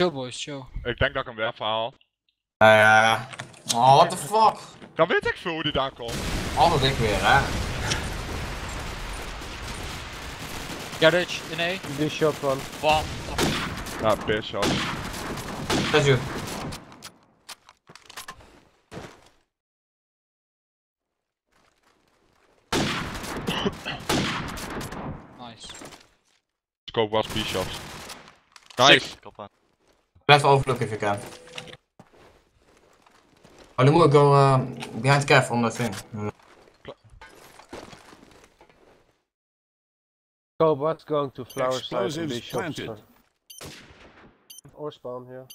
Chill, boys, chill. Ik denk dat ik hem weghaal. Ja. Oh, what the fuck? Dan weet ik veel hoe die daar komt. Altijd ik weer, hè? Ja, Rich, in A. Die shot van. Wat? Ja, bitch shot. That's you. Nice. Scope was B shots. Nice. Blijf overlook if you can. Oh, LeMur, go behind Kev on that thing. Go, what's going to flower side and be shot? Or spawn here.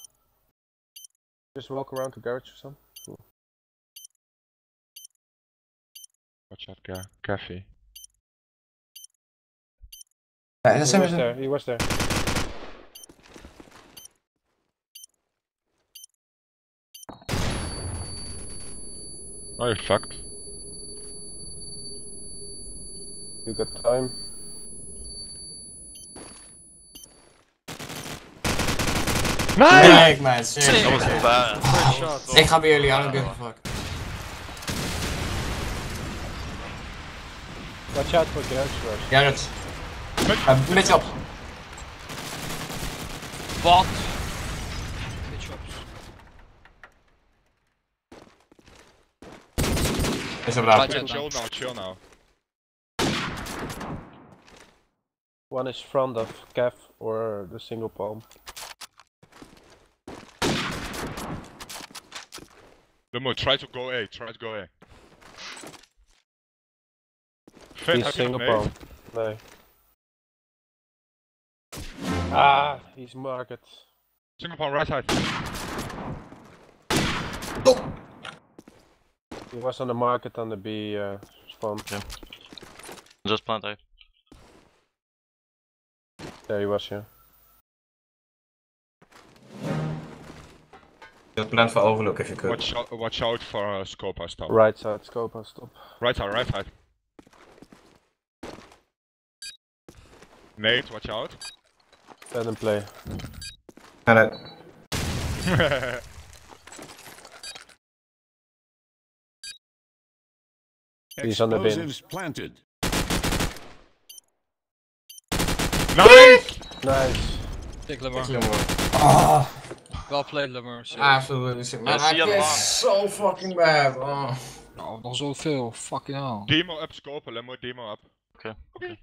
Just walk around the garage or something. Cool. Watch out, Caffey. Yeah, he was there. Oh, you fucked. You got time. Nee, man, seriously. Dat was een bad shot. Ik ga bij jullie aan, ik ben gefuckt. Watch out for Garrett. Garrett. Mid up. Wat? Is er daar? Chill now. One is front of Kev or the single palm. LeMur, try to go A. He's single palm. Nee. Ah, he's market. Single palm, right side. Oh. He was on the market on the B spawn. Yeah. Just plant A. There he was, yeah. Just plant for overlook if you could. Watch out for Scopa stop. Right side, Scopa stop. Right side. Nate, watch out. Let him play. Got it. He's on the bin. Explosives planted. Nice! Nice. Take LeMur. Oh. Well played, LeMur. Seriously. Absolutely sick, man. I played so fucking bad. Oh, nog zoveel. Fucking hell. Demo up, scope. LeMur, demo up. Okay.